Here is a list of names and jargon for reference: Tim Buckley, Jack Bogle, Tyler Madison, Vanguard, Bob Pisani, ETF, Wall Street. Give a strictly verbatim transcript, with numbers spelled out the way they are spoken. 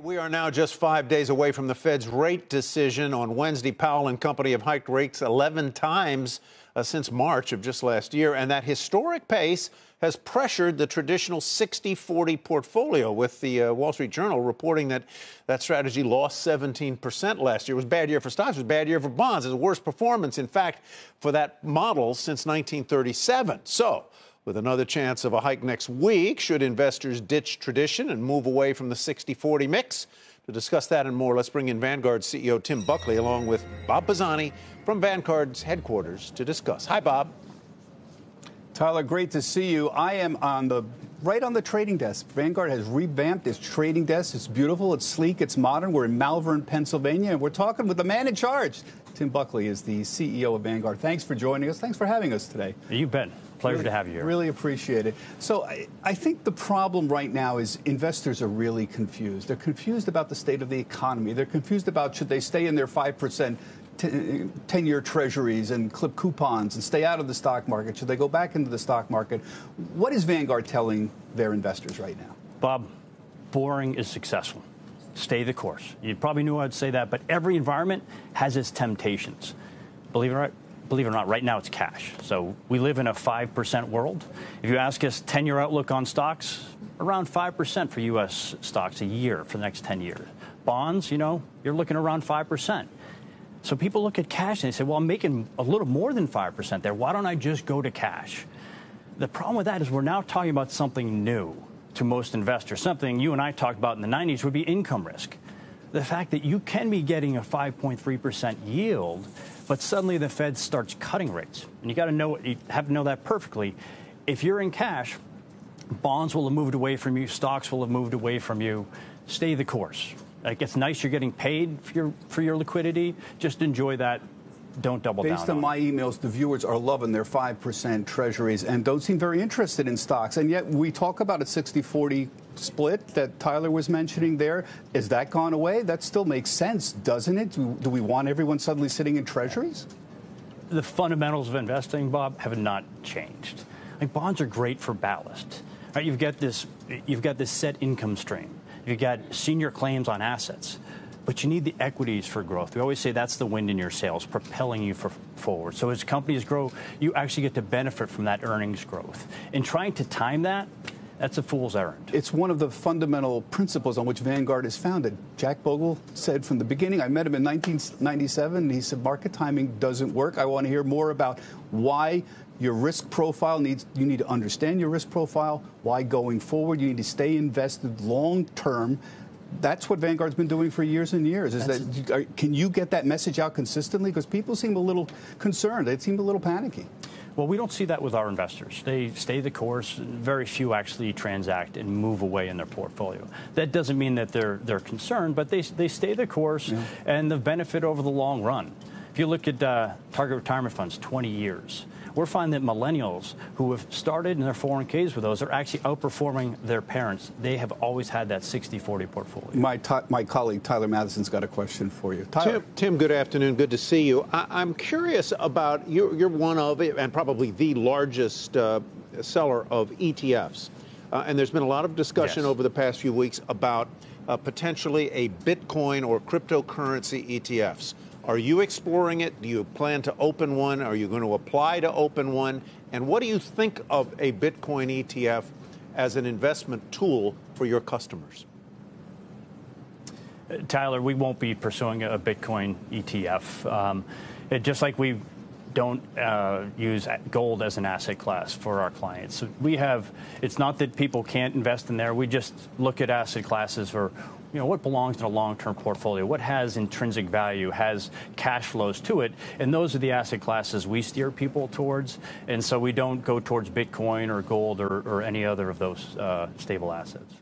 We are now just five days away from the Fed's rate decision. On Wednesday, Powell and company have hiked rates eleven times uh, since March of just last year, and that historic pace has pressured the traditional sixty forty portfolio, with the uh, Wall Street Journal reporting that that strategy lost seventeen percent last year. It was a bad year for stocks. It was a bad year for bonds. It was the worst performance, in fact, for that model since nineteen thirty-seven. So, with another chance of a hike next week, should investors ditch tradition and move away from the sixty forty mix? To discuss that and more, let's bring in Vanguard C E O Tim Buckley along with Bob Pisani from Vanguard's headquarters to discuss. Hi, Bob. Tyler, great to see you. I am on the right on the trading desk. Vanguard has revamped its trading desk. It's beautiful, it's sleek, it's modern. We're in Malvern, Pennsylvania, and we're talking with the man in charge. Tim Buckley is the C E O of Vanguard. Thanks for joining us. Thanks for having us today. You bet. Pleasure to have you here. Really appreciate it. So I, I think the problem right now is investors are really confused. They're confused about the state of the economy. They're confused about should they stay in their five percent ten-year treasuries and clip coupons and stay out of the stock market. Should they go back into the stock market? What is Vanguard telling their investors right now? Bob, boring is successful. Stay the course. You probably knew I'd say that, but every environment has its temptations. Believe it or not, Believe it or not, right now it's cash. So we live in a five percent world. If you ask us ten-year outlook on stocks, around five percent for U S stocks a year for the next ten years. Bonds, you know, you're looking around five percent. So people look at cash and they say, well, I'm making a little more than five percent there. Why don't I just go to cash? The problem with that is we're now talking about something new to most investors. Something you and I talked about in the nineties would be income risk. The fact that you can be getting a five point three percent yield, but suddenly the Fed starts cutting rates. And you got to know, you have to know that perfectly. If you're in cash, bonds will have moved away from you, stocks will have moved away from you. Stay the course. It gets nice, you're getting paid for your, for your liquidity. Just enjoy that. Don't double down. Based on my emails, the viewers are loving their five percent treasuries and don't seem very interested in stocks. And yet we talk about a sixty forty split that Tyler was mentioning there. Is that gone away? That still makes sense, doesn't it? Do, do we want everyone suddenly sitting in treasuries? The fundamentals of investing, Bob, have not changed. Like, bonds are great for ballast. Right, you've got this, you've got this set income stream. You've got senior claims on assets. But you need the equities for growth. We always say that's the wind in your sails, propelling you for forward. So as companies grow, you actually get to benefit from that earnings growth. And trying to time that, that's a fool's errand. It's one of the fundamental principles on which Vanguard is founded. Jack Bogle said from the beginning, I met him in nineteen ninety-seven, and he said market timing doesn't work. I want to hear more about why your risk profile needs, you need to understand your risk profile, why going forward you need to stay invested long term. That's what Vanguard's been doing for years and years. Is that, are, can you get that message out consistently? Because people seem a little concerned. They seem a little panicky. Well, we don't see that with our investors. They stay the course. Very few actually transact and move away in their portfolio. That doesn't mean that they're, they're concerned, but they, they stay the course, yeah. And the benefit over the long run. If you look at uh, target retirement funds, twenty years, we're finding that millennials who have started in their four oh one Ks with those are actually outperforming their parents. They have always had that sixty forty portfolio. My, my colleague Tyler Madison's got a question for you. Tyler. Tim, Tim, good afternoon. Good to see you. I, I'm curious about, you're, you're one of, and probably the largest uh, seller of E T Fs. Uh, and there's been a lot of discussion, yes, over the past few weeks about uh, potentially a Bitcoin or cryptocurrency E T Fs. Are you exploring it? Do you plan to open one? Are you going to apply to open one? And what do you think of a Bitcoin E T F as an investment tool for your customers? Tyler, we won't be pursuing a Bitcoin E T F. Um, it, just like we don't uh, use gold as an asset class for our clients. So we have, it's not that people can't invest in there. We just look at asset classes for, you know, what belongs in a long-term portfolio, what has intrinsic value, has cash flows to it, and those are the asset classes we steer people towards. And so we don't go towards Bitcoin or gold or, or any other of those uh, stable assets.